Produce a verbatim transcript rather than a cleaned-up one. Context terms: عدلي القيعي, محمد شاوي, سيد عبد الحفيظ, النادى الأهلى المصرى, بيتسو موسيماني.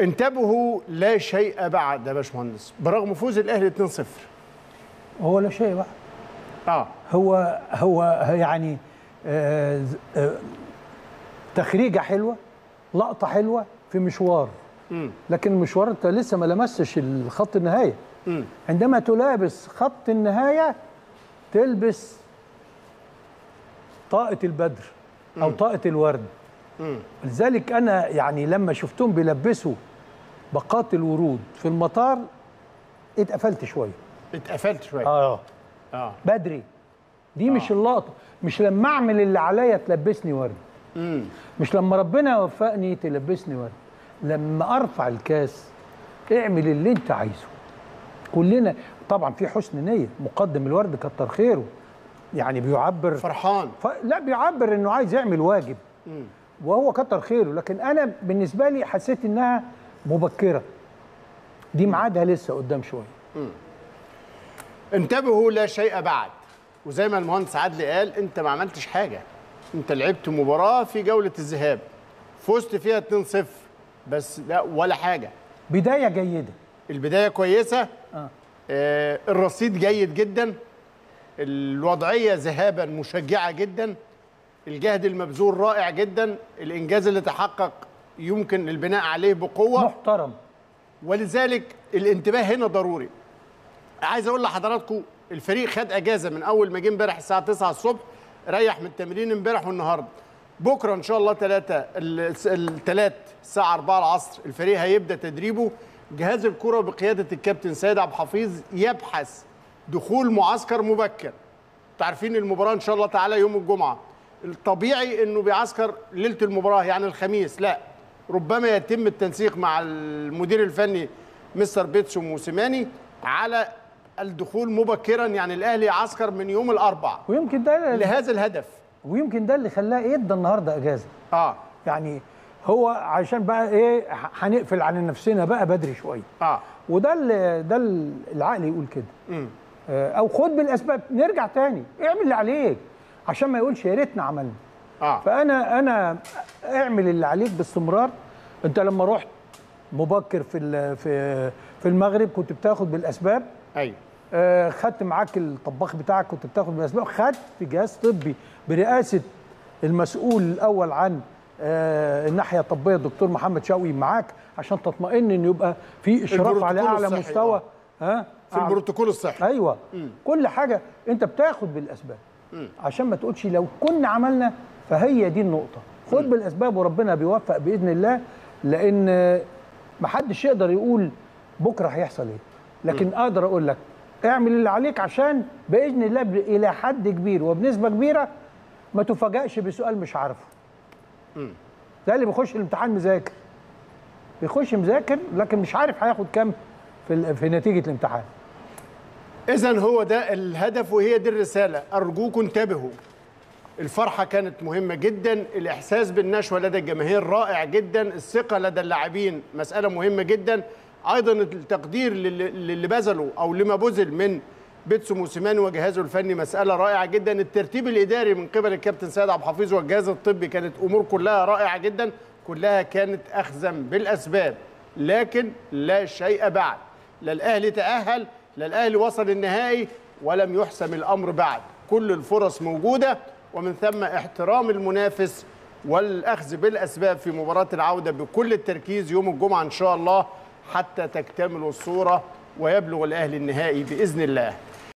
انتبهوا لا شيء بعد يا باشمهندس، برغم فوز الاهلي اتنين صفر. هو لا شيء بقى. اه هو هو يعني آه آه تخريجه حلوه، لقطه حلوه في مشوار. م. لكن مشوار انت لسه ما لمستش الخط النهايه. م. عندما تلابس خط النهايه تلبس طاقه البدر او م. طاقه الورد. م. لذلك انا يعني لما شفتهم بيلبسوا باقات الورود في المطار اتقفلت شويه. اتقفلت شويه. اه اه بدري. دي آه. مش اللقطه، مش لما اعمل اللي عليا تلبسني ورد. م. مش لما ربنا وفقني تلبسني ورد. لما ارفع الكاس اعمل اللي انت عايزه. كلنا طبعا في حسن نيه، مقدم الورد كتر خيره يعني بيعبر فرحان ف... لا بيعبر انه عايز يعمل واجب. م. وهو كتر خيره، لكن انا بالنسبه لي حسيت انها مبكره، دي ميعادها لسه قدام شويه. انتبهوا لا شيء بعد، وزي ما المهندس عدلي قال انت ما عملتش حاجه، انت لعبت مباراه في جوله الذهاب فزت فيها اتنين صفر بس، لا ولا حاجه. بدايه جيده، البدايه كويسه. آه. آه الرصيد جيد جدا، الوضعيه ذهابا مشجعه جدا، الجهد المبذول رائع جدا، الإنجاز اللي تحقق يمكن البناء عليه بقوة محترم، ولذلك الانتباه هنا ضروري. عايز أقول لحضراتكم الفريق خد أجازة من أول ما جه امبارح الساعة تسعة الصبح، ريح من التمرين امبارح والنهارده. بكرة إن شاء الله ثلاثة الثلاث الساعة أربعة العصر الفريق هيبدأ تدريبه. جهاز الكرة بقيادة الكابتن سيد عبد الحفيظ يبحث دخول معسكر مبكر. تعرفين المباراة إن شاء الله تعالى يوم الجمعة، الطبيعي انه بيعسكر ليله المباراه يعني الخميس، لا ربما يتم التنسيق مع المدير الفني مستر بيتسو موسيماني على الدخول مبكرا، يعني الاهلي يعسكر من يوم الاربعاء، ويمكن ده لهذا الهدف، ويمكن ده اللي خلاه ادى النهارده اجازه. اه يعني هو عشان بقى ايه هنقفل عن نفسنا بقى بدري شويه. اه وده اللي ده العقل يقول كده. امم آه او خد بالاسباب، نرجع تاني اعمل اللي عليك عشان ما يقولش يا ريتنا عملنا. آه. فانا انا اعمل اللي عليك باستمرار. انت لما رحت مبكر في في في المغرب كنت بتاخد بالاسباب. ايوه. آه خدت معاك الطباخ بتاعك كنت بتاخد بالاسباب، خدت جهاز طبي برئاسه المسؤول الاول عن آه الناحيه الطبيه الدكتور محمد شاوي معاك عشان تطمئن ان يبقى في اشراف على اعلى مستوى. ها؟ آه. في البروتوكول الصحي. ايوه. م. كل حاجه انت بتاخد بالاسباب. عشان ما تقولش لو كنا عملنا، فهي دي النقطة، خد بالأسباب وربنا بيوفق بإذن الله، لأن ما حدش يقدر يقول بكرة هيحصل إيه، لكن أقدر أقول لك اعمل اللي عليك عشان بإذن الله إلى حد كبير وبنسبة كبيرة ما تفاجأش بسؤال مش عارفه. ده اللي بيخش الامتحان مذاكر، بيخش مذاكر لكن مش عارف هياخد كام في في نتيجة الامتحان. إذن هو ده الهدف وهي دي الرسالة، أرجوكم انتبهوا. الفرحة كانت مهمة جدا، الإحساس بالنشوة لدى الجماهير رائع جدا، الثقة لدى اللاعبين مسألة مهمة جدا، أيضا التقدير للي بذلوا أو لما بذل من بيتسو موسيماني وجهازه الفني مسألة رائعة جدا، الترتيب الإداري من قبل الكابتن سيد عبد الحفيظ والجهاز الطبي كانت أمور كلها رائعة جدا، كلها كانت أخذا بالأسباب، لكن لا شيء بعد، لا الأهلي تأهل، لا الأهلي وصل النهائي ولم يحسم الأمر بعد، كل الفرص موجودة، ومن ثم احترام المنافس والأخذ بالأسباب في مباراة العودة بكل التركيز يوم الجمعة إن شاء الله حتى تكتمل الصورة ويبلغ الأهلي النهائي بإذن الله.